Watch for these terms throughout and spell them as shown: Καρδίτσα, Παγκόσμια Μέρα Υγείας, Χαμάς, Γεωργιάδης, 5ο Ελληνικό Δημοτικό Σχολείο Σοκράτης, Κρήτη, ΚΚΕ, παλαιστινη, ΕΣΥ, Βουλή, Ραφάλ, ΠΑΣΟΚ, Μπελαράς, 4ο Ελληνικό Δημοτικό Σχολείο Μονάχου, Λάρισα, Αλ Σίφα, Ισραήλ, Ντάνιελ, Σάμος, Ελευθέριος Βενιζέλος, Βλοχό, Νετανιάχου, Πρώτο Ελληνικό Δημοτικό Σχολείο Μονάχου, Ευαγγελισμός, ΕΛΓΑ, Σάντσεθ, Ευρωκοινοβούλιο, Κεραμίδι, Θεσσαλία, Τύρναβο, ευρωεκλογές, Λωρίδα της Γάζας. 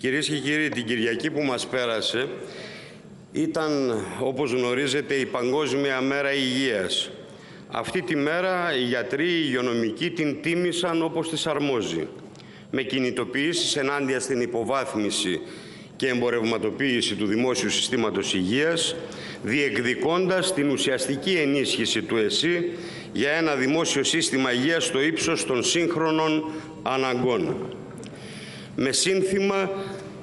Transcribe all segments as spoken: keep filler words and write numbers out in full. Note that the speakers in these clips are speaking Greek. Κυρίες και κύριοι, την Κυριακή που μας πέρασε ήταν, όπως γνωρίζετε, η Παγκόσμια Μέρα Υγείας. Αυτή τη μέρα οι γιατροί, οι υγειονομικοί την τίμησαν όπως της αρμόζει, με κινητοποιήσεις ενάντια στην υποβάθμιση και εμπορευματοποίηση του δημόσιου συστήματος υγείας, διεκδικώντας την ουσιαστική ενίσχυση του ΕΣΥ για ένα δημόσιο σύστημα υγείας στο ύψος των σύγχρονων αναγκών. Με σύνθημα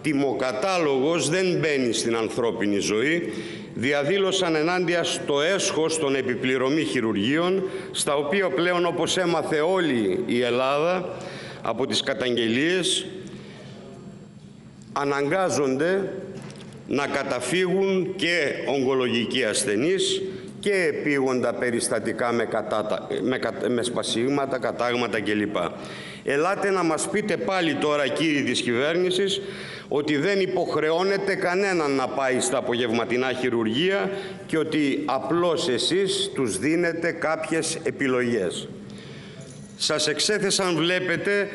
«Τιμοκατάλογος δεν μπαίνει στην ανθρώπινη ζωή», διαδήλωσαν ενάντια στο έσχος των επιπληρωμή χειρουργείων, στα οποία πλέον, όπως έμαθε όλη η Ελλάδα από τις καταγγελίες, αναγκάζονται να καταφύγουν και ογκολογικοί ασθενείς και επίγοντα περιστατικά με, κατάτα... με, κα... με σπασίγματα, κατάγματα κλπ. Ελάτε να μας πείτε πάλι τώρα, κύριοι της κυβέρνησης, ότι δεν υποχρεώνεται κανέναν να πάει στα απογευματινά χειρουργεία και ότι απλώς εσείς τους δίνετε κάποιες επιλογές. Σας εξέθεσαν, βλέπετε,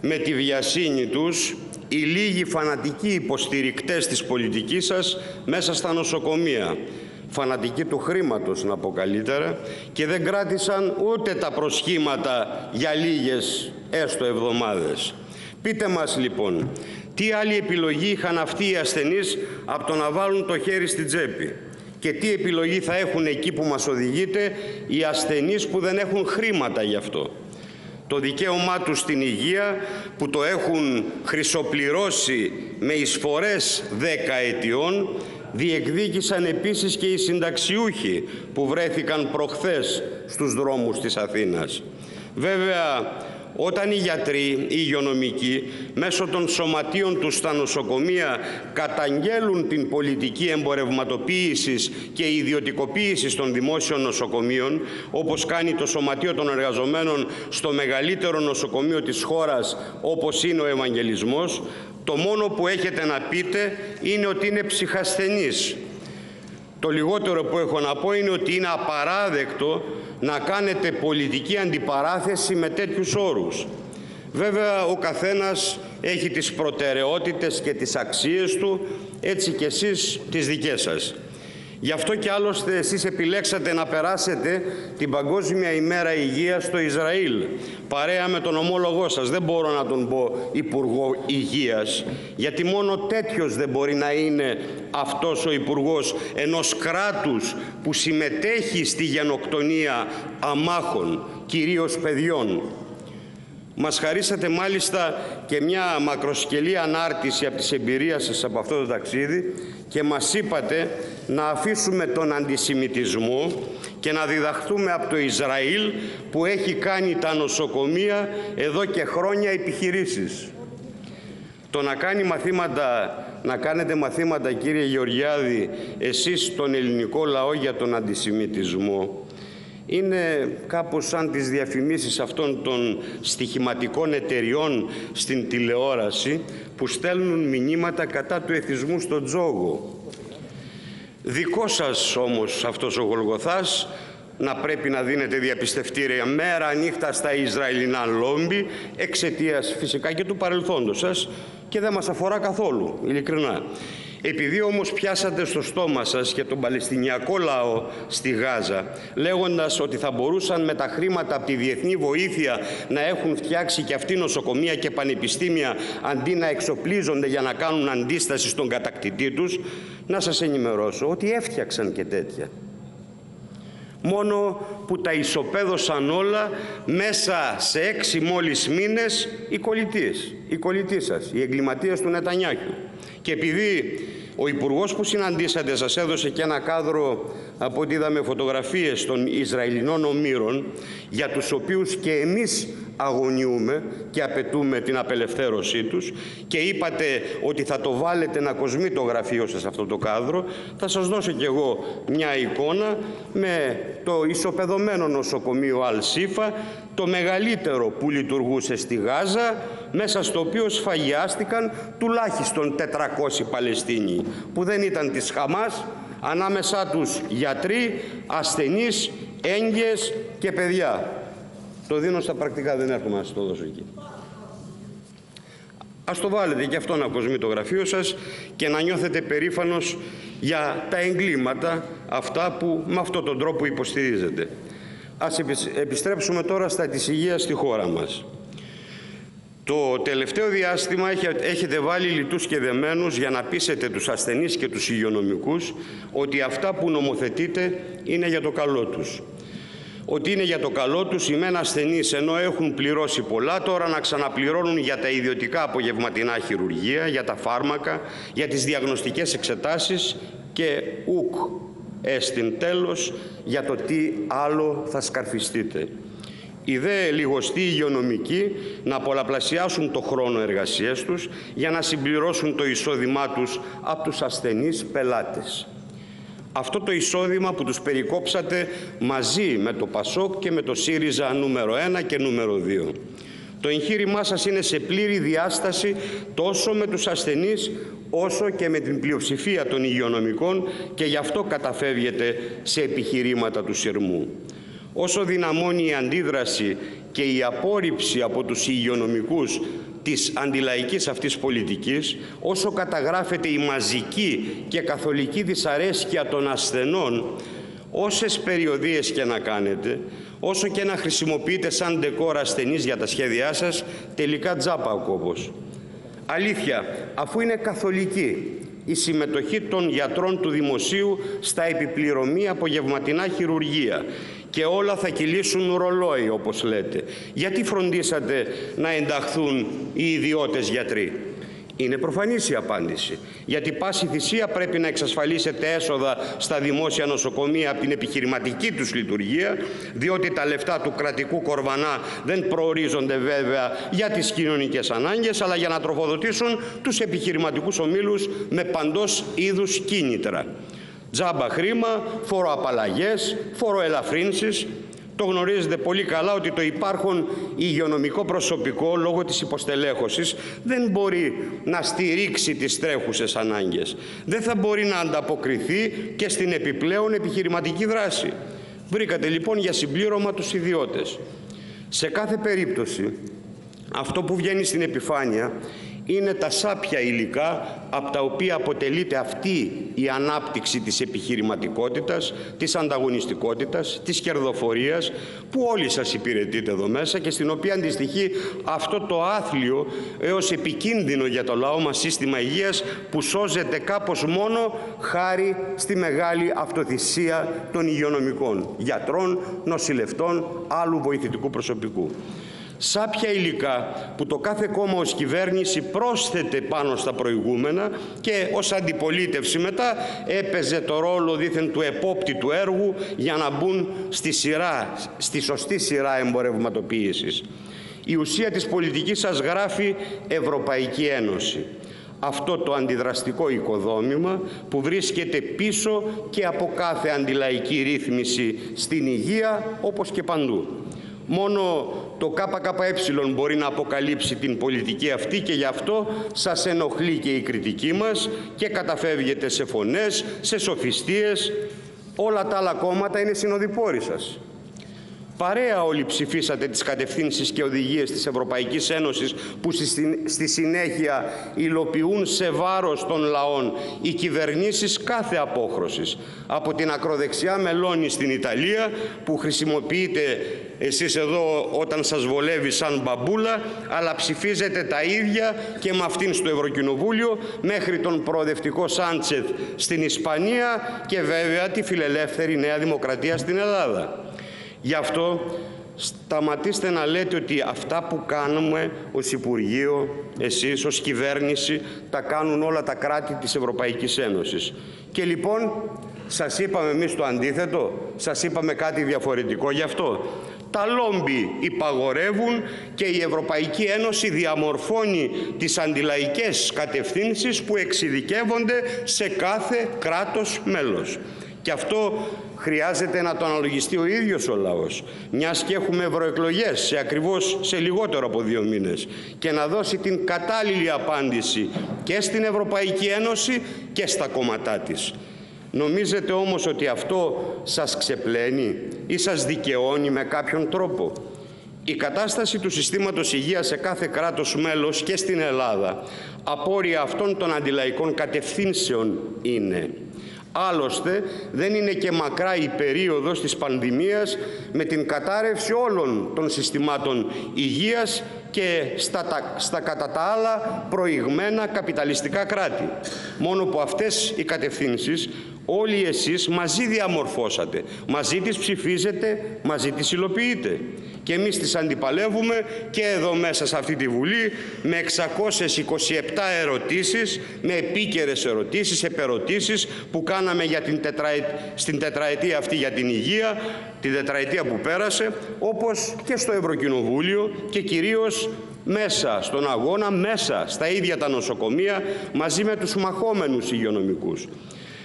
με τη βιασύνη τους οι λίγοι φανατικοί υποστηρικτές της πολιτικής σας μέσα στα νοσοκομεία, φανατικοί του χρήματος να πω καλύτερα, και δεν κράτησαν ούτε τα προσχήματα για λίγες έστω εβδομάδες. Πείτε μας λοιπόν, τι άλλη επιλογή είχαν αυτοί οι ασθενείς από το να βάλουν το χέρι στην τσέπη και τι επιλογή θα έχουν εκεί που μας οδηγείτε οι ασθενείς που δεν έχουν χρήματα γι' αυτό. Το δικαίωμά τους στην υγεία που το έχουν χρυσοπληρώσει με εισφορές δέκα ετιών, διεκδίκησαν επίσης και οι συνταξιούχοι που βρέθηκαν προχθές στους δρόμους της Αθήνας. Βέβαια, όταν οι γιατροί, οι υγειονομικοί, μέσω των σωματείων τους στα νοσοκομεία καταγγέλουν την πολιτική εμπορευματοποίησης και ιδιωτικοποίησης των δημόσιων νοσοκομείων, όπως κάνει το Σωματείο των Εργαζομένων στο μεγαλύτερο νοσοκομείο της χώρας, όπως είναι ο Ευαγγελισμός, το μόνο που έχετε να πείτε είναι ότι είναι ψυχασθενείς. Το λιγότερο που έχω να πω είναι ότι είναι απαράδεκτο να κάνετε πολιτική αντιπαράθεση με τέτοιους όρους. Βέβαια, ο καθένας έχει τις προτεραιότητες και τις αξίες του, έτσι κι εσείς τις δικές σας. Γι' αυτό κι άλλωστε εσείς επιλέξατε να περάσετε την Παγκόσμια ημέρα υγείας στο Ισραήλ, παρέα με τον ομόλογό σας, δεν μπορώ να τον πω Υπουργό Υγείας, γιατί μόνο τέτοιος δεν μπορεί να είναι αυτός ο Υπουργός ενός κράτους που συμμετέχει στη γενοκτονία αμάχων, κυρίως παιδιών. Μας χαρίσατε μάλιστα και μια μακροσκελή ανάρτηση από τις εμπειρίες σας από αυτό το ταξίδι και μας είπατε να αφήσουμε τον αντισημιτισμό και να διδαχθούμε από το Ισραήλ που έχει κάνει τα νοσοκομεία εδώ και χρόνια επιχειρήσεις. Το να κάνει μαθήματα, να κάνετε μαθήματα, κύριε Γεωργιάδη, εσείς τον ελληνικό λαό για τον αντισημιτισμό, είναι κάπως σαν τις διαφημίσεις αυτών των στοιχηματικών εταιριών στην τηλεόραση που στέλνουν μηνύματα κατά του εθισμού στον τζόγο. Δικό σας όμως αυτός ο Γολγοθάς, να πρέπει να δίνετε διαπιστευτήρια μέρα νύχτα στα Ισραηλινά λόμπι, εξαιτίας φυσικά και του παρελθόντος σας, και δεν μας αφορά καθόλου, ειλικρινά. Επειδή όμως πιάσατε στο στόμα σας και τον Παλαιστινιακό λαό στη Γάζα, λέγοντας ότι θα μπορούσαν με τα χρήματα από τη διεθνή βοήθεια να έχουν φτιάξει και αυτοί νοσοκομεία και πανεπιστήμια, αντί να εξοπλίζονται για να κάνουν αντίσταση στον κατακτητή τους, να σας ενημερώσω ότι έφτιαξαν και τέτοια. Μόνο που τα ισοπαίδωσαν όλα μέσα σε έξι μόλις μήνες οι κολλητείς, οι κολλητείς σας, οι εγκληματίες του Νετανιάχου. Και επειδή ο υπουργός που συναντήσατε σας έδωσε και ένα κάδρο, από ό,τι είδαμε, φωτογραφίες των Ισραηλινών ομήρων, για τους οποίους και εμείς αγωνιούμε και απαιτούμε την απελευθέρωσή τους, και είπατε ότι θα το βάλετε να κοσμεί το γραφείο σας αυτό το κάδρο, θα σας δώσω κι εγώ μια εικόνα με το ισοπεδωμένο νοσοκομείο Αλ Σίφα, το μεγαλύτερο που λειτουργούσε στη Γάζα, μέσα στο οποίο σφαγιάστηκαν τουλάχιστον τετρακόσιοι Παλαιστίνοι, που δεν ήταν της Χαμάς, ανάμεσά τους γιατροί, ασθενείς, έγκυες και παιδιά. Το δίνω στα πρακτικά, δεν έρχομαι να σας το δώσω εκεί. Ας το βάλετε και αυτό να κοσμεί το γραφείο σας και να νιώθετε περήφανος για τα εγκλήματα αυτά που με αυτόν τον τρόπο υποστηρίζετε. Ας επιστρέψουμε τώρα στα της υγείας στη χώρα μας. Το τελευταίο διάστημα έχετε βάλει λιτούς και δεμένους για να πείσετε τους ασθενείς και τους υγειονομικούς ότι αυτά που νομοθετείτε είναι για το καλό τους. Ότι είναι για το καλό τους οι μεν ασθενείς, ενώ έχουν πληρώσει πολλά, τώρα να ξαναπληρώνουν για τα ιδιωτικά απογευματινά χειρουργεία, για τα φάρμακα, για τις διαγνωστικές εξετάσεις και ουκ, έστιν τέλος, για το τι άλλο θα σκαρφιστείτε. Οι δε λιγοστοί υγειονομικοί να πολλαπλασιάσουν το χρόνο εργασίας τους για να συμπληρώσουν το εισόδημά τους από τους ασθενείς πελάτες. Αυτό το εισόδημα που τους περικόψατε μαζί με το ΠΑΣΟΚ και με το ΣΥΡΙΖΑ νούμερο ένα και νούμερο δύο. Το εγχείρημά σας είναι σε πλήρη διάσταση τόσο με τους ασθενείς όσο και με την πλειοψηφία των υγειονομικών και γι' αυτό καταφεύγετε σε επιχειρήματα του σειρμού. Όσο δυναμώνει η αντίδραση και η απόρριψη από τους υγειονομικούς της αντιλαϊκής αυτής πολιτικής, όσο καταγράφεται η μαζική και καθολική δυσαρέσκεια των ασθενών, όσες περιοδίες και να κάνετε, όσο και να χρησιμοποιείτε σαν ντεκόρα ασθενείς για τα σχέδιά σας, τελικά τζάπα ο κόμπος. Αλήθεια, αφού είναι καθολική η συμμετοχή των γιατρών του δημοσίου στα επιπληρωμή απογευματινά χειρουργεία, και όλα θα κυλήσουν ρολόι, όπως λέτε. Γιατί φροντίσατε να ενταχθούν οι ιδιώτες γιατροί? Είναι προφανής η απάντηση. Γιατί πάση θυσία πρέπει να εξασφαλίσετε έσοδα στα δημόσια νοσοκομεία από την επιχειρηματική τους λειτουργία, διότι τα λεφτά του κρατικού κορβανά δεν προορίζονται βέβαια για τις κοινωνικές ανάγκες, αλλά για να τροφοδοτήσουν τους επιχειρηματικούς ομίλους με παντός είδους κίνητρα. Τζάμπα χρήμα, φοροαπαλλαγές, φοροελαφρύνσεις. Το γνωρίζετε πολύ καλά ότι το υπάρχον υγειονομικό προσωπικό λόγω της υποστελέχωσης δεν μπορεί να στηρίξει τις τρέχουσες ανάγκες. Δεν θα μπορεί να ανταποκριθεί και στην επιπλέον επιχειρηματική δράση. Βρήκατε λοιπόν για συμπλήρωμα τους ιδιώτες. Σε κάθε περίπτωση αυτό που βγαίνει στην επιφάνεια είναι τα σάπια υλικά από τα οποία αποτελείται αυτή η ανάπτυξη της επιχειρηματικότητας, της ανταγωνιστικότητας, της κερδοφορίας που όλοι σας υπηρετείτε εδώ μέσα και στην οποία αντιστοιχεί αυτό το άθλιο έως επικίνδυνο για το λαό μας σύστημα υγείας που σώζεται κάπως μόνο χάρη στη μεγάλη αυτοθυσία των υγειονομικών, γιατρών, νοσηλευτών, άλλου βοηθητικού προσωπικού. Σάπια υλικά που το κάθε κόμμα ως κυβέρνηση πρόσθετε πάνω στα προηγούμενα και ως αντιπολίτευση μετά έπαιζε το ρόλο δήθεν του επόπτη του έργου για να μπουν στη, σειρά, στη σωστή σειρά εμπορευματοποίησης. Η ουσία της πολιτικής σας γράφει Ευρωπαϊκή Ένωση. Αυτό το αντιδραστικό οικοδόμημα που βρίσκεται πίσω και από κάθε αντιλαϊκή ρύθμιση στην υγεία όπως και παντού. Μόνο το ΚΚΕ μπορεί να αποκαλύψει την πολιτική αυτή και γι' αυτό σας ενοχλεί και η κριτική μας και καταφεύγετε σε φωνές, σε σοφιστίες. Όλα τα άλλα κόμματα είναι συνοδοιπόροι σας. Παρέα όλοι ψηφίσατε τις κατευθύνσεις και οδηγίες της Ευρωπαϊκής Ένωσης που στη συνέχεια υλοποιούν σε βάρος των λαών οι κυβερνήσεις κάθε απόχρωσης. Από την ακροδεξιά μελώνει στην Ιταλία που χρησιμοποιείται εσείς εδώ όταν σας βολεύει σαν μπαμπούλα, αλλά ψηφίζετε τα ίδια και με αυτήν στο Ευρωκοινοβούλιο μέχρι τον προοδευτικό Σάντσεθ στην Ισπανία και βέβαια τη φιλελεύθερη Νέα Δημοκρατία στην Ελλάδα. Γι' αυτό σταματήστε να λέτε ότι αυτά που κάνουμε ως Υπουργείο, εσείς ως κυβέρνηση, τα κάνουν όλα τα κράτη της Ευρωπαϊκής Ένωσης. Και λοιπόν, σας είπαμε εμείς το αντίθετο, σας είπαμε κάτι διαφορετικό γι' αυτό. Τα λόμπι υπαγορεύουν και η Ευρωπαϊκή Ένωση διαμορφώνει τις αντιλαϊκές κατευθύνσεις που εξειδικεύονται σε κάθε κράτος μέλος. Και αυτό χρειάζεται να το αναλογιστεί ο ίδιος ο λαός, μιας και έχουμε ευρωεκλογές σε ακριβώς σε λιγότερο από δύο μήνες και να δώσει την κατάλληλη απάντηση και στην Ευρωπαϊκή Ένωση και στα κόμματά της. Νομίζετε όμως ότι αυτό σας ξεπλένει ή σας δικαιώνει με κάποιον τρόπο? Η κατάσταση του συστήματος υγείας σε κάθε κράτος μέλος και στην Ελλάδα απόρρια αυτών των αντιλαϊκών κατευθύνσεων είναι. Άλλωστε, δεν είναι και μακρά η περίοδος της πανδημίας με την κατάρρευση όλων των συστημάτων υγείας και στα, στα κατά τα άλλα προηγμένα καπιταλιστικά κράτη. Μόνο που αυτές οι κατευθύνσεις όλοι εσείς μαζί διαμορφώσατε, μαζί τις ψηφίζετε, μαζί τις υλοποιείτε. Και εμείς τις αντιπαλεύουμε και εδώ μέσα σε αυτή τη Βουλή με εξακόσιες είκοσι επτά ερωτήσεις, με επίκαιρες ερωτήσεις, επερωτήσεις που κάναμε για την τετραετ... στην τετραετία αυτή για την υγεία, την τετραετία που πέρασε, όπως και στο Ευρωκοινοβούλιο και κυρίως μέσα στον αγώνα, μέσα στα ίδια τα νοσοκομεία, μαζί με τους μαχόμενους υγειονομικούς.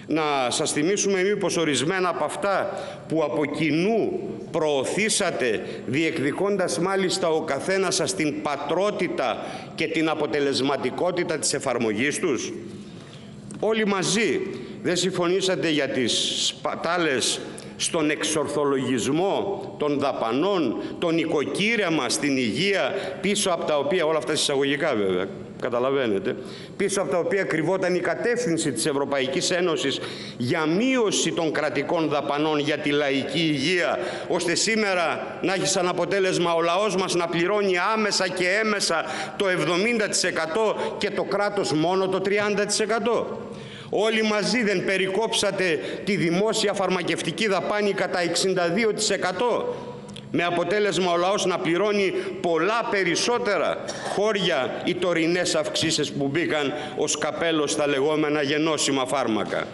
Να σας θυμίσουμε μήπως ορισμένα από αυτά που από κοινού προωθήσατε, διεκδικώντας μάλιστα ο καθένας σας την πατρότητα και την αποτελεσματικότητα της εφαρμογής τους. Όλοι μαζί δεν συμφωνήσατε για τις σπατάλες στον εξορθολογισμό των δαπανών, τον οικοκύρεμα στην υγεία, πίσω από τα οποία, όλα αυτά εισαγωγικά βέβαια, καταλαβαίνετε, πίσω από τα οποία κρυβόταν η κατεύθυνση της Ευρωπαϊκής Ένωσης για μείωση των κρατικών δαπανών για τη λαϊκή υγεία, ώστε σήμερα να έχει σαν αποτέλεσμα ο λαός μας να πληρώνει άμεσα και έμεσα το εβδομήντα τοις εκατό και το κράτος μόνο το τριάντα τοις εκατό. Όλοι μαζί δεν περικόψατε τη δημόσια φαρμακευτική δαπάνη κατά εξήντα δύο τοις εκατό, με αποτέλεσμα ο λαός να πληρώνει πολλά περισσότερα, χώρια οι τωρινές αυξήσεις που μπήκαν ως καπέλο στα λεγόμενα γενώσιμα φάρμακα.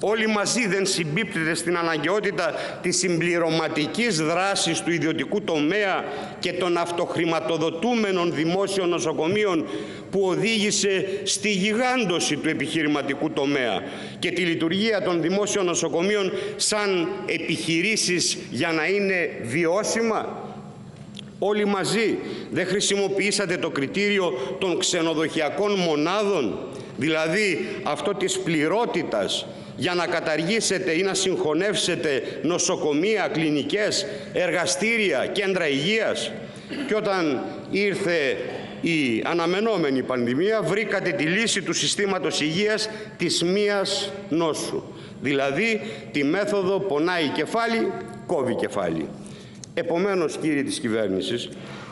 Όλοι μαζί δεν συμπίπτεται στην αναγκαιότητα της συμπληρωματικής δράσης του ιδιωτικού τομέα και των αυτοχρηματοδοτούμενων δημόσιων νοσοκομείων που οδήγησε στη γιγάντωση του επιχειρηματικού τομέα και τη λειτουργία των δημόσιων νοσοκομείων σαν επιχειρήσεις για να είναι βιώσιμα. Όλοι μαζί δεν χρησιμοποιήσατε το κριτήριο των ξενοδοχειακών μονάδων, δηλαδή αυτό της πληρότητας, για να καταργήσετε ή να συγχωνεύσετε νοσοκομεία, κλινικές, εργαστήρια, κέντρα υγείας. Και όταν ήρθε η αναμενόμενη πανδημία, βρήκατε τη λύση του συστήματος υγείας της μίας νόσου. Δηλαδή, τη μέθοδο πονάει κεφάλι, κόβει κεφάλι. Επομένως, κύριοι της κυβέρνησης,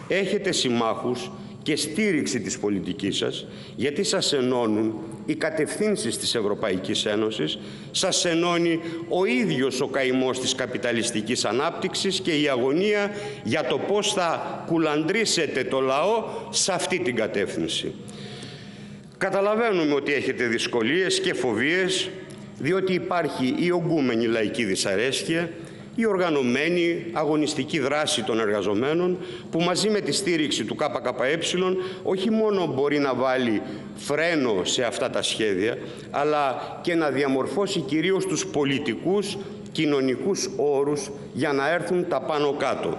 έχετε συμμάχους και στήριξη της πολιτικής σας, γιατί σας ενώνουν οι κατευθύνσεις της Ευρωπαϊκής Ένωσης, σας ενώνει ο ίδιος ο καημός της καπιταλιστικής ανάπτυξης και η αγωνία για το πώς θα κουλαντρίσετε το λαό σε αυτή την κατεύθυνση. Καταλαβαίνουμε ότι έχετε δυσκολίες και φοβίες, διότι υπάρχει η ογκούμενη λαϊκή δυσαρέσκεια, η οργανωμένη αγωνιστική δράση των εργαζομένων, που μαζί με τη στήριξη του ΚΚΕ όχι μόνο μπορεί να βάλει φρένο σε αυτά τα σχέδια, αλλά και να διαμορφώσει κυρίως τους πολιτικούς, κοινωνικούς όρους για να έρθουν τα πάνω κάτω.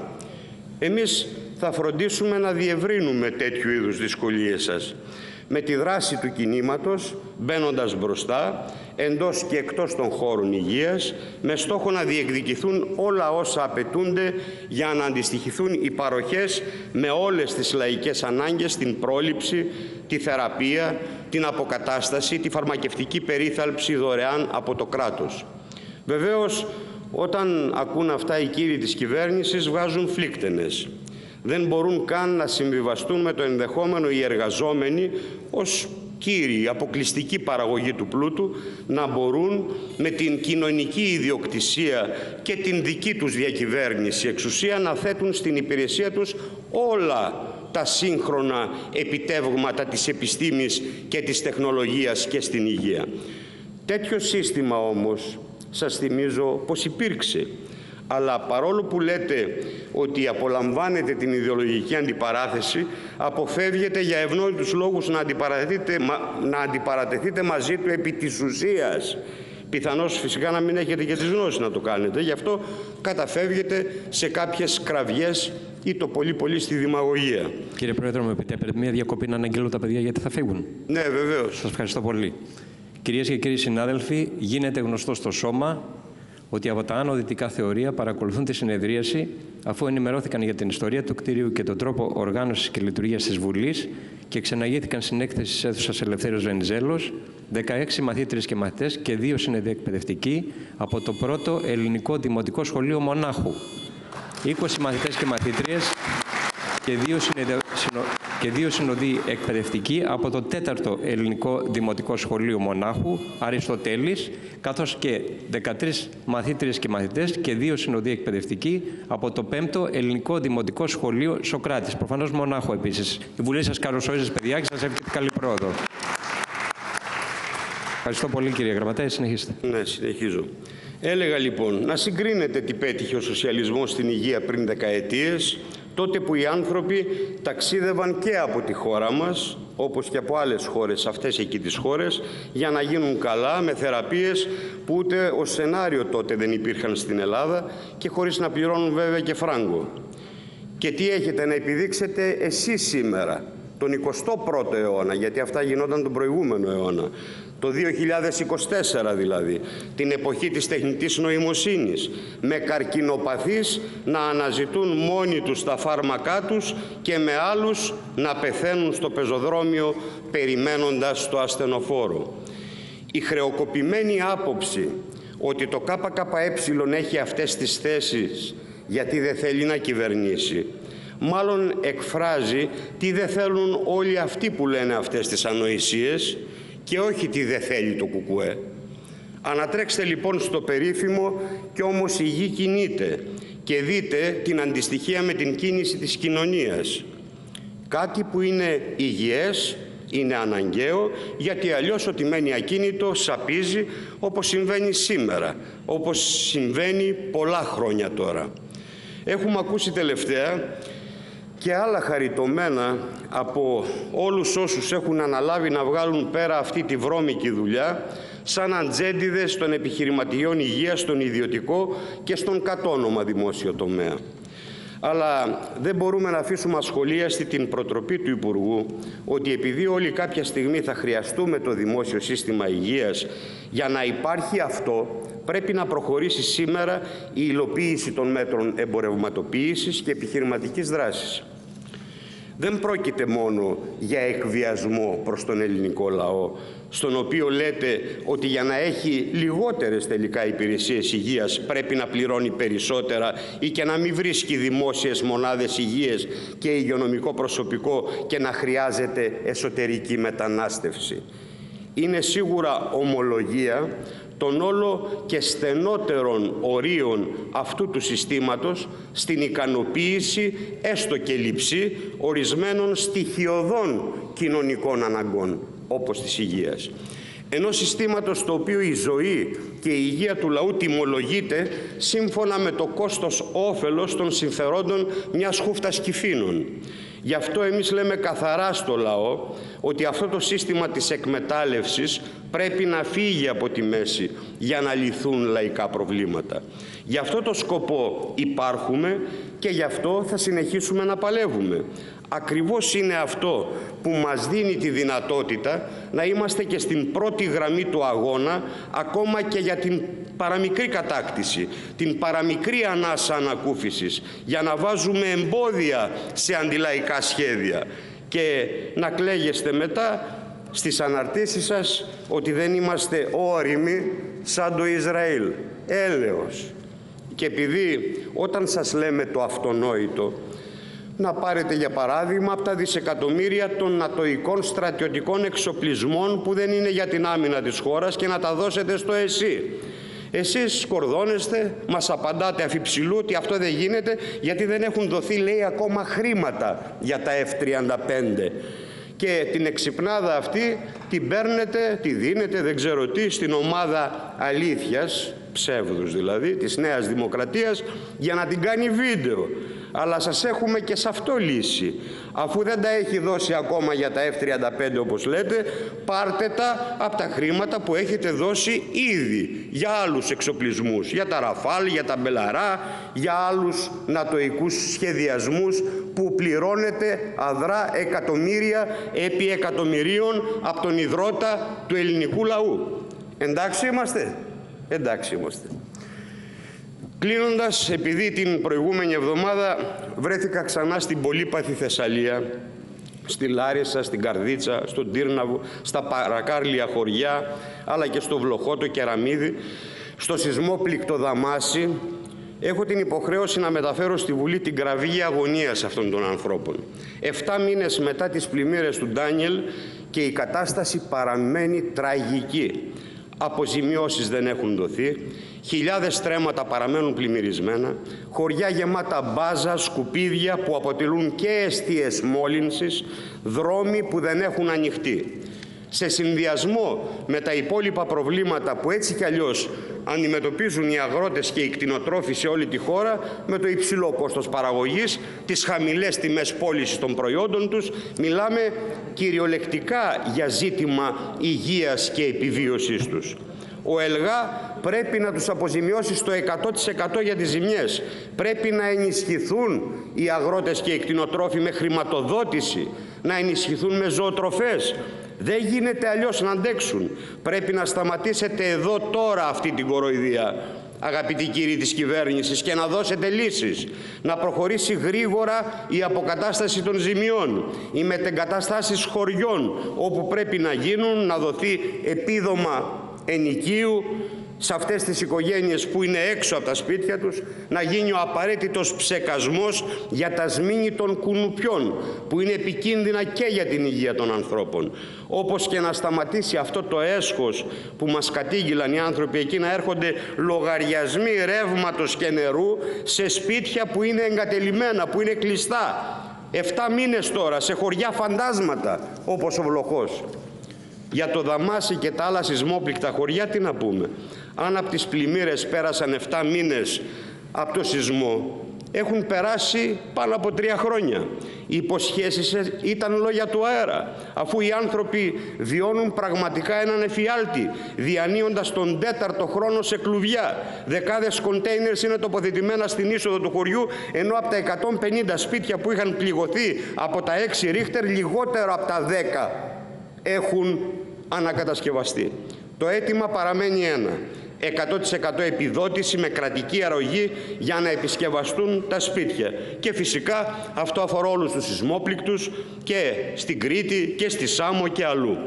Εμείς θα φροντίσουμε να διευρύνουμε τέτοιου είδους δυσκολίες σας, με τη δράση του κινήματος, μπαίνοντας μπροστά, εντός και εκτός των χώρων υγείας, με στόχο να διεκδικηθούν όλα όσα απαιτούνται για να αντιστοιχηθούν οι παροχές με όλες τις λαϊκές ανάγκες, την πρόληψη, τη θεραπεία, την αποκατάσταση, τη φαρμακευτική περίθαλψη δωρεάν από το κράτος. Βεβαίως, όταν ακούν αυτά οι κύριοι της κυβέρνησης, βγάζουν φλίκτενες. Δεν μπορούν καν να συμβιβαστούν με το ενδεχόμενο οι εργαζόμενοι ως κύριοι, αποκλειστική παραγωγή του πλούτου, να μπορούν με την κοινωνική ιδιοκτησία και την δική τους διακυβέρνηση εξουσία να θέτουν στην υπηρεσία τους όλα τα σύγχρονα επιτεύγματα της επιστήμης και της τεχνολογίας και στην υγεία. Τέτοιο σύστημα όμως, σας θυμίζω, πως υπήρξε. Αλλά παρόλο που λέτε ότι απολαμβάνετε την ιδεολογική αντιπαράθεση, αποφεύγετε για ευνόητους λόγους να αντιπαρατεθείτε, να αντιπαρατεθείτε μαζί του επί της ουσίας. Πιθανώς φυσικά να μην έχετε και τις γνώσεις να το κάνετε. Γι' αυτό καταφεύγετε σε κάποιες κραυγές ή το πολύ πολύ στη δημαγωγία. Κύριε Πρόεδρε, μου επιτρέπετε μια διακοπή να αναγγείλω τα παιδιά γιατί θα φύγουν. Ναι, βεβαίως. Σας ευχαριστώ πολύ. Κυρίες και κύριοι συνάδελφοι, γίνεται γνωστό στο σώμα ότι από τα άνω δυτικά θεωρία παρακολουθούν τη συνεδρίαση, αφού ενημερώθηκαν για την ιστορία του κτηρίου και τον τρόπο οργάνωσης και λειτουργίας της Βουλής και ξεναγήθηκαν στην έκθεση της αίθουσας Ελευθέριος Βενιζέλος, δεκαέξι μαθήτρες και μαθητές και δύο συνεδεκπαιδευτικοί από το Πρώτο Ελληνικό Δημοτικό Σχολείο Μονάχου. είκοσι μαθητές και μαθήτριες και δύο συνεδε... και δύο συνοδοί εκπαιδευτικοί από το τέταρτο Ελληνικό Δημοτικό Σχολείο Μονάχου, Αριστοτέλης, καθώς και δεκατρείς μαθήτριες και μαθητές και δύο συνοδοί εκπαιδευτικοί από το πέμπτο Ελληνικό Δημοτικό Σχολείο Σοκράτης. Προφανώς Μονάχου επίσης. Η Βουλή σας καλωσόρισε, παιδιά, και σας εύχεται καλή πρόοδο. Ευχαριστώ πολύ, κύριε Γραμματέα. Συνεχίστε. Ναι, συνεχίζω. Έλεγα λοιπόν να συγκρίνετε τι πέτυχε ο σοσιαλισμός στην υγεία πριν δεκαετίες, τότε που οι άνθρωποι ταξίδευαν και από τη χώρα μας, όπως και από άλλες χώρες, αυτές εκεί τις χώρες, για να γίνουν καλά με θεραπείες που ούτε ως σενάριο τότε δεν υπήρχαν στην Ελλάδα και χωρίς να πληρώνουν βέβαια και φράγκο. Και τι έχετε να επιδείξετε εσείς σήμερα, τον εικοστό πρώτο αιώνα, γιατί αυτά γινόταν τον προηγούμενο αιώνα, το δύο χιλιάδες είκοσι τέσσερα δηλαδή, την εποχή της τεχνητής νοημοσύνης, με καρκινοπαθείς να αναζητούν μόνοι τους τα φάρμακά τους και με άλλους να πεθαίνουν στο πεζοδρόμιο περιμένοντας το ασθενοφόρο. Η χρεοκοπημένη άποψη ότι το ΚΚΕ έχει αυτές τις θέσεις γιατί δεν θέλει να κυβερνήσει, μάλλον εκφράζει τι δεν θέλουν όλοι αυτοί που λένε αυτές τις ανοησίες και όχι τι δεν θέλει το ΚΚΕ. Ανατρέξτε λοιπόν στο περίφημο «Κι όμως η γη κινείται» και δείτε την αντιστοιχία με την κίνηση της κοινωνίας. Κάτι που είναι υγιές, είναι αναγκαίο, γιατί αλλιώς ό,τι μένει ακίνητο σαπίζει, όπως συμβαίνει σήμερα, όπως συμβαίνει πολλά χρόνια τώρα. Έχουμε ακούσει τελευταία και άλλα χαριτωμένα από όλους όσους έχουν αναλάβει να βγάλουν πέρα αυτή τη βρώμικη δουλειά, σαν ατζέντιδες των επιχειρηματιών υγείας, στον ιδιωτικό και στον κατόνομα δημόσιο τομέα. Αλλά δεν μπορούμε να αφήσουμε ασχολίαστη την προτροπή του Υπουργού ότι επειδή όλοι κάποια στιγμή θα χρειαστούμε το δημόσιο σύστημα υγείας, για να υπάρχει αυτό πρέπει να προχωρήσει σήμερα η υλοποίηση των μέτρων εμπορευματοποίησης και επιχειρηματικής δράσης. Δεν πρόκειται μόνο για εκβιασμό προς τον ελληνικό λαό, στον οποίο λέτε ότι για να έχει λιγότερες τελικά υπηρεσίες υγείας πρέπει να πληρώνει περισσότερα ή και να μην βρίσκει δημόσιες μονάδες υγείας και υγειονομικό προσωπικό και να χρειάζεται εσωτερική μετανάστευση. Είναι σίγουρα ομολογία των όλο και στενότερων ορίων αυτού του συστήματος στην ικανοποίηση, έστω και λήψη, ορισμένων στοιχειωδών κοινωνικών αναγκών, όπως της υγείας. Ενός συστήματος το οποίο η ζωή και η υγεία του λαού τιμολογείται σύμφωνα με το κόστος-όφελος των συμφερόντων μιας χούφτας κυφήνων. Γι' αυτό εμείς λέμε καθαρά στο λαό ότι αυτό το σύστημα της εκμετάλλευσης πρέπει να φύγει από τη μέση για να λυθούν λαϊκά προβλήματα. Γι' αυτό το σκοπό υπάρχουμε και γι' αυτό θα συνεχίσουμε να παλεύουμε. Ακριβώς είναι αυτό που μας δίνει τη δυνατότητα να είμαστε και στην πρώτη γραμμή του αγώνα, ακόμα και για την παραμικρή κατάκτηση, την παραμικρή ανάσα ανακούφισης, για να βάζουμε εμπόδια σε αντιλαϊκά σχέδια και να κλαίγεστε μετά στις αναρτήσεις σας ότι δεν είμαστε όριμοι σαν το Ισραήλ. Έλεος. Και επειδή όταν σας λέμε το αυτονόητο, να πάρετε για παράδειγμα από τα δισεκατομμύρια των νατοϊκών στρατιωτικών εξοπλισμών που δεν είναι για την άμυνα της χώρας και να τα δώσετε στο ΕΣΥ. Εσείς σκορδώνεστε, μας απαντάτε αφιψηλού ότι αυτό δεν γίνεται γιατί δεν έχουν δοθεί, λέει, ακόμα χρήματα για τα εφ τριάντα πέντε. Και την εξυπνάδα αυτή την παίρνετε, τη δίνετε, δεν ξέρω τι, στην ομάδα αλήθειας, ψεύδους δηλαδή, της Νέας Δημοκρατίας, για να την κάνει βίντεο. Αλλά σας έχουμε και σε αυτό λύση. Αφού δεν τα έχει δώσει ακόμα για τα εφ τριάντα πέντε όπως λέτε, πάρτε τα από τα χρήματα που έχετε δώσει ήδη για άλλους εξοπλισμούς, για τα Ραφάλ, για τα Μπελαρά, για άλλους νατοϊκούς σχεδιασμούς που πληρώνετε αδρά εκατομμύρια επί εκατομμυρίων από τον ιδρώτα του ελληνικού λαού. Εντάξει είμαστε? Εντάξει είμαστε. Κλείνοντας, επειδή την προηγούμενη εβδομάδα βρέθηκα ξανά στην πολύπαθη Θεσσαλία, στη Λάρισα, στην Καρδίτσα, στον Τύρναβο, στα παρακάρλια χωριά, αλλά και στο Βλοχό, το Κεραμίδι, στο σεισμό πληκτοδαμάσι, έχω την υποχρέωση να μεταφέρω στη Βουλή την κραυγή αγωνίας αυτών των ανθρώπων. Εφτά μήνες μετά τις πλημμύρες του Ντάνιελ και η κατάσταση παραμένει τραγική. Αποζημιώσεις δεν έχουν δοθεί, χιλιάδες στρέμματα παραμένουν πλημμυρισμένα, χωριά γεμάτα μπάζα, σκουπίδια που αποτελούν και εστίες μόλυνσης, δρόμοι που δεν έχουν ανοιχτεί. Σε συνδυασμό με τα υπόλοιπα προβλήματα που έτσι κι αλλιώς αντιμετωπίζουν οι αγρότες και οι κτηνοτρόφοι σε όλη τη χώρα, με το υψηλό κόστος παραγωγής, τις χαμηλές τιμές πώλησης των προϊόντων τους, μιλάμε κυριολεκτικά για ζήτημα υγείας και επιβίωσης τους. Ο ΕΛΓΑ πρέπει να τους αποζημιώσει στο εκατό τοις εκατό για τις ζημιές. Πρέπει να ενισχυθούν οι αγρότες και οι κτηνοτρόφοι με χρηματοδότηση, να ενισχυθούν με ζωοτροφές. Δεν γίνεται αλλιώς να αντέξουν. Πρέπει να σταματήσετε εδώ τώρα αυτή την κοροϊδία, αγαπητοί κύριοι της κυβέρνησης, και να δώσετε λύσεις. Να προχωρήσει γρήγορα η αποκατάσταση των ζημιών, οι μετεγκαταστάσεις χωριών, όπου πρέπει να γίνουν, να δοθεί επίδομα ενοικίου σε αυτές τις οικογένειες που είναι έξω από τα σπίτια τους, να γίνει ο απαραίτητος ψεκασμός για τα σμήνη των κουνουπιών, που είναι επικίνδυνα και για την υγεία των ανθρώπων. Όπως και να σταματήσει αυτό το έσχος που μας κατήγγυλαν οι άνθρωποι εκεί, να έρχονται λογαριασμοί ρεύματος και νερού σε σπίτια που είναι εγκατελειμμένα, που είναι κλειστά. Εφτά μήνες τώρα, σε χωριά φαντάσματα, όπως ο Βλοχός. Για το Δαμάσι και τα άλλα σεισμόπληκτα χωριά τι να πούμε. Αν από τις πλημμύρες πέρασαν εφτά μήνες από το σεισμό, έχουν περάσει πάνω από τρία χρόνια. Οι υποσχέσεις ήταν λόγια του αέρα, αφού οι άνθρωποι βιώνουν πραγματικά έναν εφιάλτη, διανύοντας τον τέταρτο χρόνο σε κλουβιά. Δεκάδες κοντέινερς είναι τοποθετημένα στην είσοδο του χωριού, ενώ από τα εκατόν πενήντα σπίτια που είχαν πληγωθεί από τα έξι Ρίχτερ, λιγότερο από τα δέκα έχουν ανακατασκευαστεί. Το αίτημα παραμένει ένα. εκατό τοις εκατό επιδότηση με κρατική αρρωγή για να επισκευαστούν τα σπίτια. Και φυσικά αυτό αφορά όλους τους σεισμόπληκτους και στην Κρήτη και στη Σάμο και αλλού.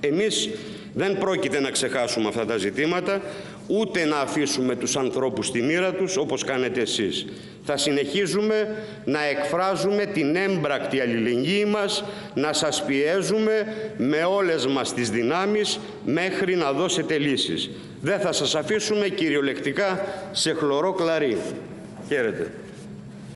Εμείς δεν πρόκειται να ξεχάσουμε αυτά τα ζητήματα, ούτε να αφήσουμε τους ανθρώπους στη μοίρα τους, όπως κάνετε εσείς. Θα συνεχίζουμε να εκφράζουμε την έμπρακτη αλληλεγγύη μας, να σας πιέζουμε με όλες μας τις δυνάμεις μέχρι να δώσετε λύσεις. Δεν θα σας αφήσουμε κυριολεκτικά σε χλωρό κλαρί. Χαίρετε.